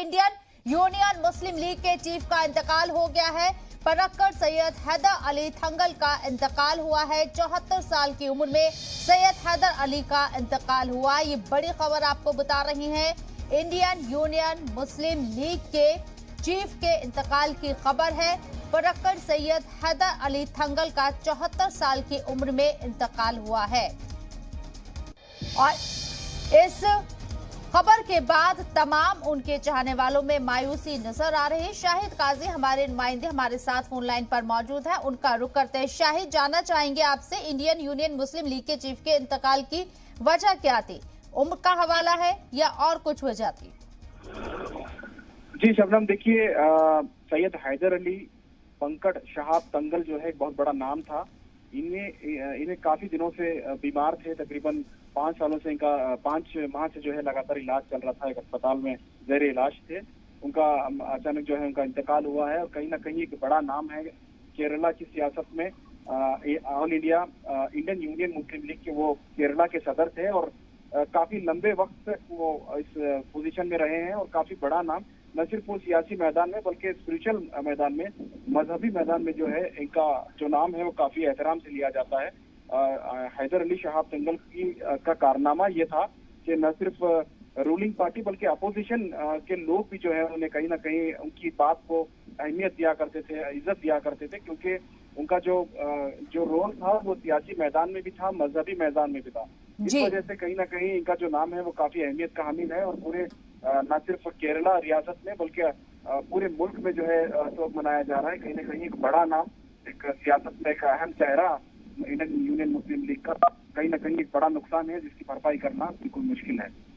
Indian Union Muslim League के chief का इंतकाल हो गया है। पराकर सैयद हैदर अली थंगल का इंतकाल हुआ है। 74 साल की उम्र में सैयद हैदर अली का इंतकाल हुआ। ये बड़ी खबर आपको बता रही है। इंडियन यूनियन मुस्लिम लीग के चीफ के इंतकाल की खबर है। पराकर सैयद हैदर अली थंगल का 74 साल की उम्र में इंतकाल हुआ है। और इस खबर के बाद तमाम उनके चाहने वालों में मायूसी नजर आ रही। शाहिद काजी हमारे नुमाइंदे हमारे साथ फोन लाइन पर मौजूद है, उनका रुख करते हैं। शाहिद, जानना चाहेंगे आपसे इंडियन यूनियन मुस्लिम लीग के चीफ के इंतकाल की वजह क्या थी? उम्र का हवाला है या और कुछ वजह थी? जी शबनम, देखिए सैयद हैदर अली पंकट शहाब तंगल जो है एक बहुत बड़ा नाम था। इन्हें काफी दिनों से बीमार थे, तकरीबन 5 सालों से, इनका 5 माह से जो है लगातार इलाज चल रहा था, एक अस्पताल में जेर इलाज थे। उनका अचानक जो है उनका इंतकाल हुआ है। और कहीं ना कहीं एक बड़ा नाम है केरला की सियासत में। All India Indian Union Muslim League के वो केरला के सदर थे और काफी लंबे वक्त तक वो इस पोजीशन में रहे हैं। और काफी बड़ा नाम न सिर्फ वो सियासी मैदान में बल्कि स्पिरिचुअल मैदान में, मजहबी मैदान में जो है इनका जो नाम है वो काफी एहतराम से लिया जाता है। हैदर अली शहाब तंगल का कारनामा ये था कि न सिर्फ रूलिंग पार्टी बल्कि अपोजिशन के लोग भी जो है उन्हें कहीं ना कहीं उनकी बात को अहमियत दिया करते थे, इज्जत दिया करते थे, क्योंकि उनका जो रोल था वो सियासी मैदान में भी था, मजहबी मैदान में भी था। इस वजह से कहीं ना कहीं इनका जो नाम है वो काफी अहमियत का हामिल है। और पूरे न सिर्फ केरला रियासत में बल्कि पूरे मुल्क में जो है शोक मनाया जा रहा है। कहीं ना कहीं एक बड़ा नाम, एक सियासत में एक अहम चेहरा इंडियन यूनियन मुस्लिम लीग का, कहीं ना कहीं एक बड़ा नुकसान है जिसकी भरपाई करना बिल्कुल मुश्किल है।